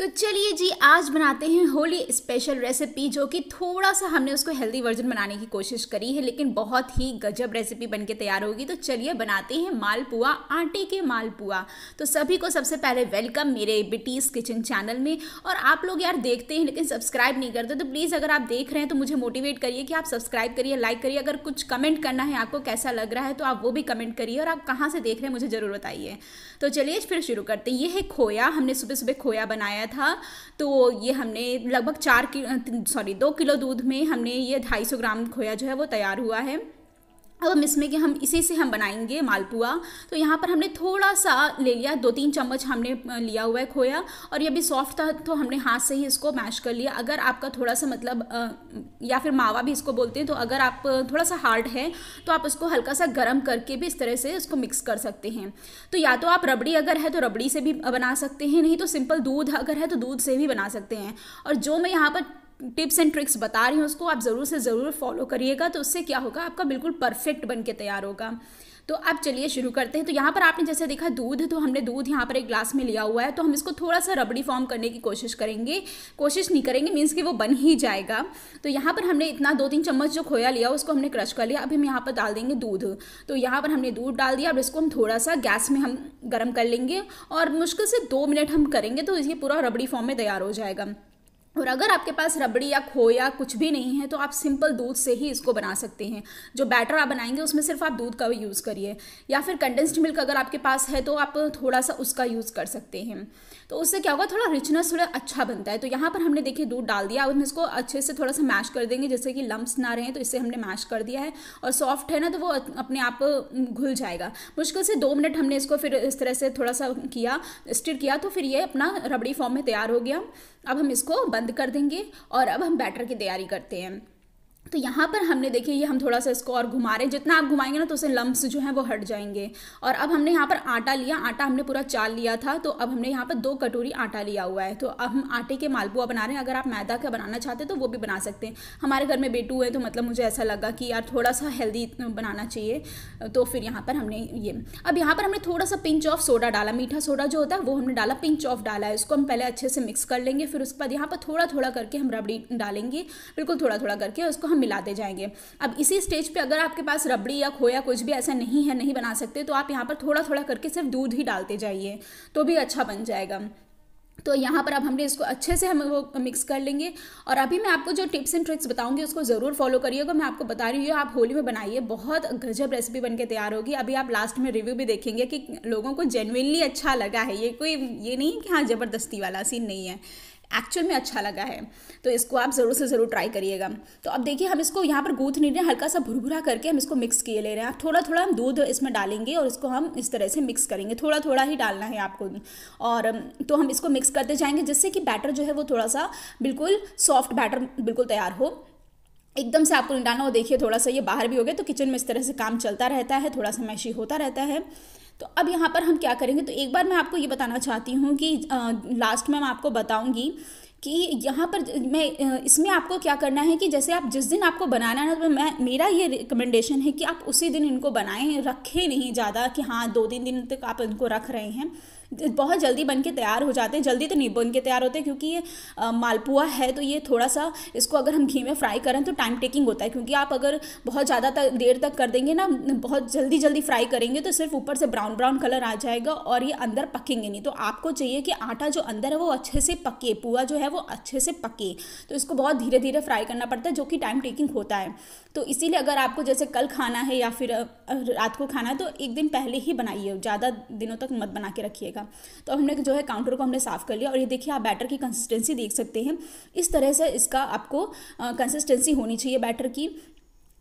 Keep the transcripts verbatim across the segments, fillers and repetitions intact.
तो चलिए जी, आज बनाते हैं होली स्पेशल रेसिपी, जो कि थोड़ा सा हमने उसको हेल्दी वर्जन बनाने की कोशिश करी है, लेकिन बहुत ही गजब रेसिपी बनके तैयार होगी। तो चलिए बनाते हैं मालपुआ, आटे के मालपुआ। तो सभी को सबसे पहले वेलकम मेरे बिटीज़ किचन चैनल में। और आप लोग यार देखते हैं लेकिन सब्सक्राइब नहीं करते, तो प्लीज़ अगर आप देख रहे हैं तो मुझे मोटिवेट करिए कि आप सब्सक्राइब करिए, लाइक करिए। अगर कुछ कमेंट करना है आपको कैसा लग रहा है तो आप वो भी कमेंट करिए, और आप कहाँ से देख रहे हैं मुझे ज़रूर बताइए। तो चलिए फिर शुरू करते हैं। ये है खोया, हमने सुबह सुबह खोया बनाया था। तो ये हमने लगभग चार सॉरी दो किलो दूध में हमने ये ढाई सौ ग्राम खोया जो है वो तैयार हुआ है। अब हम इसमें कि हम इसी से हम बनाएंगे मालपुआ। तो यहाँ पर हमने थोड़ा सा ले लिया, दो तीन चम्मच हमने लिया हुआ है खोया, और ये भी सॉफ्ट था तो हमने हाथ से ही इसको मैश कर लिया। अगर आपका थोड़ा सा मतलब या फिर मावा भी इसको बोलते हैं, तो अगर आप थोड़ा सा हार्ड है तो आप उसको हल्का सा गर्म करके भी इस तरह से इसको मिक्स कर सकते हैं। तो या तो आप रबड़ी अगर है तो रबड़ी से भी बना सकते हैं, नहीं तो सिंपल दूध अगर है तो दूध से भी बना सकते हैं। और जो मैं यहाँ पर टिप्स एंड ट्रिक्स बता रही हूँ उसको आप ज़रूर से ज़रूर फॉलो करिएगा, तो उससे क्या होगा, आपका बिल्कुल परफेक्ट बनके तैयार होगा। तो अब चलिए शुरू करते हैं। तो यहाँ पर आपने जैसे देखा दूध, तो हमने दूध यहाँ पर एक ग्लास में लिया हुआ है। तो हम इसको थोड़ा सा रबड़ी फॉर्म करने की कोशिश करेंगे, कोशिश नहीं करेंगे मीन्स कि वो बन ही जाएगा। तो यहाँ पर हमने इतना दो तीन चम्मच जो खोया लिया उसको हमने क्रश कर लिया। अब हम यहाँ पर डाल देंगे दूध। तो यहाँ पर हमने दूध डाल दिया। अब इसको हम थोड़ा सा गैस में हम गर्म कर लेंगे, और मुश्किल से दो मिनट हम करेंगे तो ये पूरा रबड़ी फॉर्म में तैयार हो जाएगा। और अगर आपके पास रबड़ी या खोया कुछ भी नहीं है तो आप सिंपल दूध से ही इसको बना सकते हैं। जो बैटर आप बनाएंगे उसमें सिर्फ आप दूध का यूज़ करिए, या फिर कंडेंस्ड मिल्क अगर आपके पास है तो आप थोड़ा सा उसका यूज़ कर सकते हैं। तो उससे क्या होगा, थोड़ा रिचनेस थोड़ा अच्छा बनता है। तो यहाँ पर हमने देखिए दूध डाल दिया, और हम इसको अच्छे से थोड़ा सा मैश कर देंगे, जैसे कि लम्ब्स ना रहें, तो इससे हमने मैश कर दिया है। और सॉफ्ट है ना तो वो अपने आप घुल जाएगा। मुश्किल से दो मिनट हमने इसको फिर इस तरह से थोड़ा सा किया, स्टिर किया, तो फिर ये अपना रबड़ी फॉर्म में तैयार हो गया। अब हम इसको बंद कर देंगे और अब हम बैटर की तैयारी करते हैं। तो यहाँ पर हमने देखिए ये हम थोड़ा सा इसको और घुमा रहे हैं, जितना आप घुमाएंगे ना तो उससे लम्ब्स जो हैं वो हट जाएंगे। और अब हमने यहाँ पर आटा लिया, आटा हमने पूरा चाल लिया था। तो अब हमने यहाँ पर दो कटोरी आटा लिया हुआ है। तो अब हम आटे के मालपुआ बना रहे हैं। अगर आप मैदा का बनाना चाहते हैं तो वो भी बना सकते हैं। हमारे घर में बेटू है तो मतलब मुझे ऐसा लगा कि यार थोड़ा सा हेल्दी बनाना चाहिए, तो फिर यहाँ पर हमने ये अब यहाँ पर हमने थोड़ा सा पिंच ऑफ सोडा डाला, मीठा सोडा जो होता है वो हमने डाला, पिंच ऑफ डाला है। इसको हम पहले अच्छे से मिक्स कर लेंगे, फिर उसके बाद यहाँ पर थोड़ा थोड़ा करके हम रबड़ी डालेंगे, बिल्कुल थोड़ा थोड़ा करके उसको मिलाते जाएंगे। अब इसी स्टेज पे अगर आपके पास रबड़ी या खोया कुछ भी ऐसा नहीं है, नहीं बना सकते, तो आप यहाँ पर थोड़ा थोड़ा करके सिर्फ दूध ही डालते जाइए, तो भी अच्छा बन जाएगा। तो यहाँ पर अब हमने इसको अच्छे से हम वो मिक्स कर लेंगे। और अभी मैं आपको जो टिप्स एंड ट्रिक्स बताऊंगी उसको ज़रूर फॉलो करिएगा। मैं आपको बता रही हूँ आप होली में बनाइए, बहुत गजब रेसिपी बनके तैयार होगी। अभी आप लास्ट में रिव्यू भी देखेंगे कि लोगों को जेन्युइनली अच्छा लगा है, ये कोई ये नहीं कि हाँ ज़बरदस्ती वाला सीन नहीं है, एक्चुअल में अच्छा लगा है। तो इसको आप ज़रूर से ज़रूर ट्राई करिएगा। तो अब देखिए हम इसको यहाँ पर गूंथ नहीं रहे, हल्का सा भुरभुरा करके हम इसको मिक्स किए ले रहे हैं। थोड़ा थोड़ा हम दूध इसमें डालेंगे और इसको हम इस तरह से मिक्स करेंगे, थोड़ा थोड़ा ही डालना है आपको। और तो हम इसको मिक्स करते जाएंगे, जिससे कि बैटर जो है वो थोड़ा सा बिल्कुल सॉफ्ट बैटर बिल्कुल तैयार हो। एकदम से आपको नहीं डालना हो। देखिए थोड़ा सा ये बाहर भी हो गया। तो किचन में इस तरह से काम चलता रहता है, थोड़ा सा मैशी होता रहता है। तो अब यहाँ पर हम क्या करेंगे, तो एक बार मैं आपको ये बताना चाहती हूँ कि आ, लास्ट में मैं आपको बताऊँगी कि यहाँ पर मैं इसमें आपको क्या करना है कि जैसे आप जिस दिन आपको बनाना है, तो मैं मेरा ये रिकमेंडेशन है कि आप उसी दिन इनको बनाएं, रखें नहीं ज़्यादा कि हाँ दो तीन दिन तक आप इनको रख रहे हैं। बहुत जल्दी बन के तैयार हो जाते हैं, जल्दी तो नहीं बन के तैयार होते, क्योंकि ये आ, मालपुआ है तो ये थोड़ा सा इसको अगर हम घी में फ्राई करें तो टाइम टेकिंग होता है, क्योंकि आप अगर बहुत ज़्यादा तक देर तक कर देंगे ना, बहुत जल्दी जल्दी फ्राई करेंगे तो सिर्फ ऊपर से ब्राउन ब्राउन कलर आ जाएगा और ये अंदर पकेंगे नहीं। तो आपको चाहिए कि आटा जो अंदर है वो अच्छे से पके, पूआ जो है वो अच्छे से पके। तो इसको बहुत धीरे धीरे फ्राई करना पड़ता है, जो कि टाइम टेकिंग होता है। तो इसीलिए अगर आपको जैसे कल खाना है या फिर रात को खाना है तो एक दिन पहले ही बनाइए, ज़्यादा दिनों तक मत बना के रखिएगा। तो हमने जो है काउंटर को हमने साफ़ कर लिया, और ये देखिए आप बैटर की कंसिस्टेंसी देख सकते हैं। इस तरह से इसका आपको कंसिस्टेंसी होनी चाहिए बैटर की।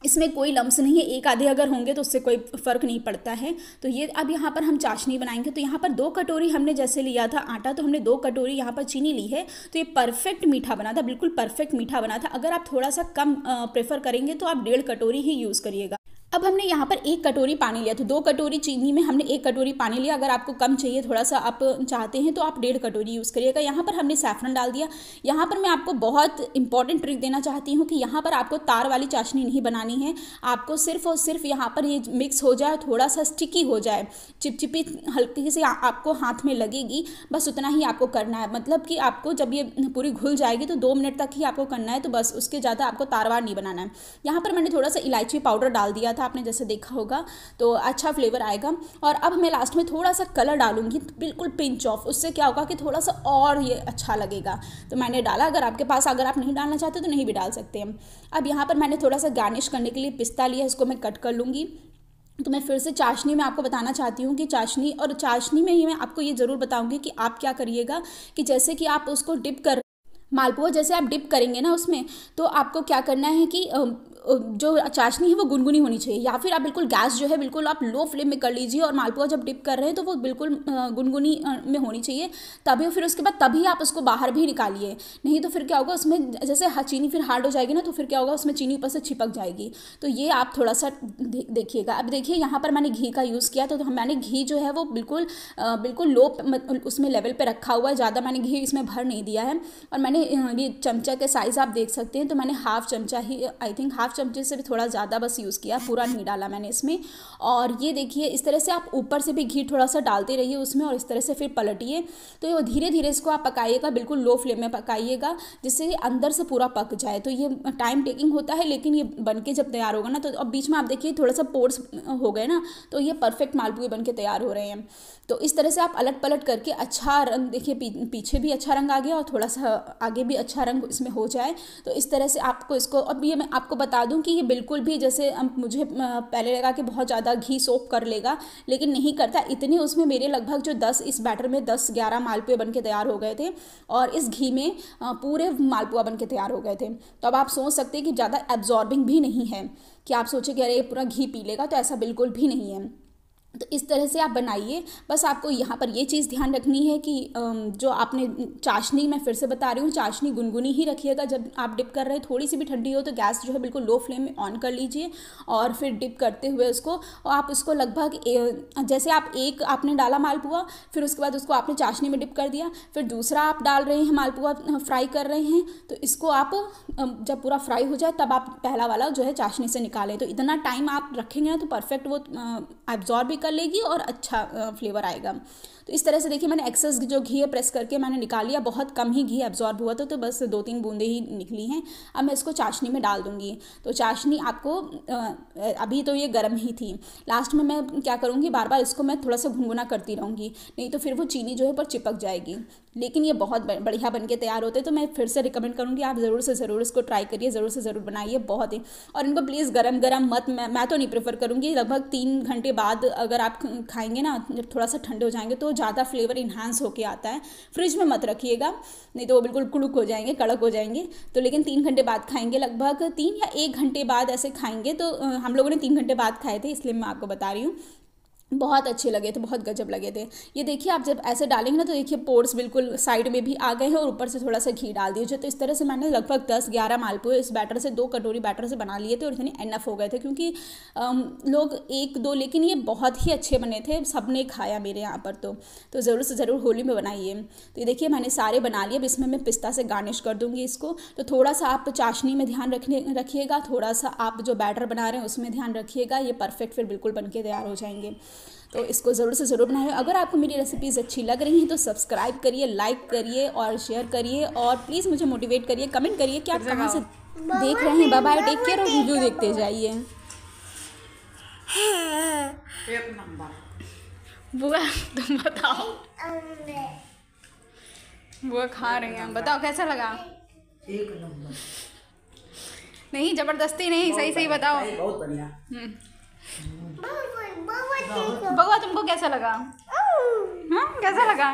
इसमें कोई लम्स नहीं है, एक आधे अगर होंगे तो उससे कोई फ़र्क नहीं पड़ता है। तो ये अब यहाँ पर हम चाशनी बनाएंगे। तो यहाँ पर दो कटोरी हमने जैसे लिया था आटा, तो हमने दो कटोरी यहाँ पर चीनी ली है। तो ये परफेक्ट मीठा बना था, बिल्कुल परफेक्ट मीठा बना था। अगर आप थोड़ा सा कम प्रेफर करेंगे तो आप डेढ़ कटोरी ही यूज़ करिएगा। अब हमने यहाँ पर एक कटोरी पानी लिया था, दो कटोरी चीनी में हमने एक कटोरी पानी लिया। अगर आपको कम चाहिए, थोड़ा सा आप चाहते हैं तो आप डेढ़ कटोरी यूज़ करिएगा। यहाँ पर हमने सैफरन डाल दिया। यहाँ पर मैं आपको बहुत इंपॉर्टेंट ट्रिक देना चाहती हूँ कि यहाँ पर आपको तार वाली चाशनी नहीं बनानी है, आपको सिर्फ और सिर्फ यहाँ पर ये मिक्स हो जाए, थोड़ा सा स्टिकी हो जाए, चिपचिपी हल्की से आपको हाथ में लगेगी, बस उतना ही आपको करना है। मतलब कि आपको जब ये पूरी घुल जाएगी तो दो मिनट तक ही आपको करना है, तो बस उसके ज़्यादा आपको तारवार नहीं बनाना है। यहाँ पर मैंने थोड़ा सा इलायची पाउडर डाल दिया था, आपने जैसे देखा होगा, तो अच्छा फ्लेवर आएगा। और अब मैं लास्ट में थोड़ा सा कलर डालूंगी, बिल्कुल पिंच ऑफ, उससे क्या होगा कि थोड़ा सा और ये अच्छा लगेगा। तो मैंने डाला, अगर आपके पास, अगर आप नहीं डालना चाहते तो नहीं भी डाल सकते हैं। अब यहाँ पर मैंने थोड़ा सा गार्निश करने के लिए पिस्ता लिया, इसको मैं कट कर लूँगी। तो मैं फिर से चाशनी में आपको बताना चाहती हूँ कि चाशनी, और चाशनी में ही मैं आपको ये ज़रूर बताऊँगी कि आप क्या करिएगा, कि जैसे कि आप उसको डिप कर, मालपुआ जैसे आप डिप करेंगे ना उसमें, तो आपको क्या करना है कि जो चाशनी है वो गुनगुनी होनी चाहिए, या फिर आप बिल्कुल गैस जो है बिल्कुल आप लो फ्लेम में कर लीजिए, और मालपुआ जब डिप कर रहे हैं तो वो बिल्कुल गुनगुनी में होनी चाहिए, तभी फिर उसके बाद तभी आप उसको बाहर भी निकालिए। नहीं तो फिर क्या होगा उसमें, जैसे चीनी फिर हार्ड हो जाएगी ना, तो फिर क्या होगा उसमें चीनी ऊपर से छिपक जाएगी। तो ये आप थोड़ा सा देखिएगा। अब देखिए यहाँ पर मैंने घी का यूज़ किया, तो मैंने घी जो है वो बिल्कुल बिल्कुल लो उसमें लेवल पर रखा हुआ है, ज़्यादा मैंने घी इसमें भर नहीं दिया है। और मैंने ये चमचा के साइज़ आप देख सकते हैं, तो मैंने हाफ चमचा ही, आई थिंक हाफ चमचे से भी थोड़ा ज़्यादा बस यूज़ किया, पूरा नहीं डाला मैंने इसमें। और ये देखिए, इस तरह से आप ऊपर से भी घी थोड़ा सा डालते रहिए उसमें, और इस तरह से फिर पलटिए। तो धीरे धीरे इसको आप पकाइएगा, बिल्कुल लो फ्लेम में पकाइएगा, जिससे अंदर से पूरा पक जाए। तो ये टाइम टेकिंग होता है, लेकिन ये बन के जब तैयार होगा ना, तो अब बीच में आप देखिए थोड़ा सा पोर्स हो गए ना, तो ये परफेक्ट मालपुए बन के तैयार हो रहे हैं। तो इस तरह से आप अलट पलट करके, अच्छा रंग देखिए, पीछे भी अच्छा रंग आ गया और थोड़ा सा आगे भी अच्छा रंग इसमें हो जाए, तो इस तरह से आपको इसको। अब ये मैं आपको बता दूं कि ये बिल्कुल भी, जैसे मुझे पहले लगा कि बहुत ज़्यादा घी सोख कर लेगा, लेकिन नहीं करता। इतने उसमें मेरे लगभग जो दस, इस बैटर में दस ग्यारह मालपुए बन के तैयार हो गए थे, और इस घी में पूरे मालपुआ बन के तैयार हो गए थे। तो अब आप सोच सकते हैं कि ज़्यादा एब्जॉर्बिंग भी नहीं है, कि आप सोचें कि अरे पूरा घी पी लेगा, तो ऐसा बिल्कुल भी नहीं है। तो इस तरह से आप बनाइए। बस आपको यहाँ पर ये चीज़ ध्यान रखनी है कि जो आपने चाशनी, मैं फिर से बता रही हूँ, चाशनी गुनगुनी ही रखिएगा। जब आप डिप कर रहे हैं, थोड़ी सी भी ठंडी हो तो गैस जो है बिल्कुल लो फ्लेम में ऑन कर लीजिए, और फिर डिप करते हुए उसको, और आप उसको लगभग, जैसे आप एक आपने डाला मालपुआ, फिर उसके बाद उसको आपने चाशनी में डिप कर दिया, फिर दूसरा आप डाल रहे हैं, मालपुआ फ्राई कर रहे हैं, तो इसको आप जब पूरा फ्राई हो जाए तब आप पहला वाला जो है चाशनी से निकालें। तो इतना टाइम आप रखेंगे ना, तो परफेक्ट वो एब्जॉर्ब कर लेगी और अच्छा फ्लेवर आएगा। तो इस तरह से देखिए, मैंने एक्सेस जो घी है प्रेस करके मैंने निकाल लिया, बहुत कम ही घी एब्जॉर्ब हुआ था, तो बस दो तीन बूंदे ही निकली हैं। अब मैं इसको चाशनी में डाल दूंगी। तो चाशनी आपको, अभी तो ये गर्म ही थी, लास्ट में मैं क्या करूँगी, बार बार इसको मैं थोड़ा सा घुनगुना करती रहूँगी, नहीं तो फिर वो चीनी जो है पर चिपक जाएगी। लेकिन ये बहुत बढ़िया बनके तैयार होते हैं, तो मैं फिर से रिकमेंड करूँगी, आप ज़रूर से ज़रूर इसको ट्राई करिए, ज़रूर से ज़रूर बनाइए, बहुत ही। और इनको प्लीज़ गरम गरम मत, मैं मैं तो नहीं प्रेफर करूँगी, लगभग तीन घंटे बाद अगर आप खाएंगे ना, जब थोड़ा सा ठंडे हो जाएंगे, तो ज़्यादा फ्लेवर इन्हांस होके आता है। फ्रिज में मत रखिएगा, नहीं तो वो बिल्कुल कुड़क हो जाएंगे, कड़क हो जाएंगे। तो लेकिन तीन घंटे बाद खाएंगे, लगभग तीन या एक घंटे बाद ऐसे खाएंगे। तो हम लोगों ने तीन घंटे बाद खाए थे, इसलिए मैं आपको बता रही हूँ, बहुत अच्छे लगे थे, बहुत गजब लगे थे। ये देखिए, आप जब ऐसे डालेंगे ना, तो देखिए पोर्स बिल्कुल साइड में भी आ गए हैं, और ऊपर से थोड़ा सा घी डाल दीजिए। तो इस तरह से मैंने लगभग दस ग्यारह मालपुए इस बैटर से, दो कटोरी बैटर से बना लिए थे, और इतने एनफ हो गए थे, क्योंकि लोग एक दो, लेकिन ये बहुत ही अच्छे बने थे, सब ने खाया मेरे यहाँ पर। तो तो ज़रूर से ज़रूर होली में बनाइए। तो ये देखिए, मैंने सारे बना लिए। अब इसमें मैं पिस्ता से गार्निश कर दूँगी इसको। तो थोड़ा सा आप चाशनी में ध्यान रखने रखिएगा, थोड़ा सा आप जो बैटर बना रहे हैं उसमें ध्यान रखिएगा, ये परफेक्ट फिर बिल्कुल बन के तैयार हो जाएंगे। तो इसको ज़रूर से ज़रूर बनाएं। अगर आपको मेरी रेसिपीज़ अच्छी लग रही हैं तो सब्सक्राइब करिए, लाइक करिए और शेयर करिए, और प्लीज़ मुझे मोटिवेट करिए, कमेंट करिए कि आप कहाँ से देख रहे हैं। बाय बाय, टेक केयर, और वीडियो देखते जाइए। एक नंबर बुआ, तुम बताओ, बुआ खा रहे हैं, बताओ कैसा लगा। एक नंबर, नहीं जबरदस्ती नहीं, सही सही बताओ। बहुत बढ़िया। बउआ, तुमको कैसा लगा? हाँ, कैसा लगा?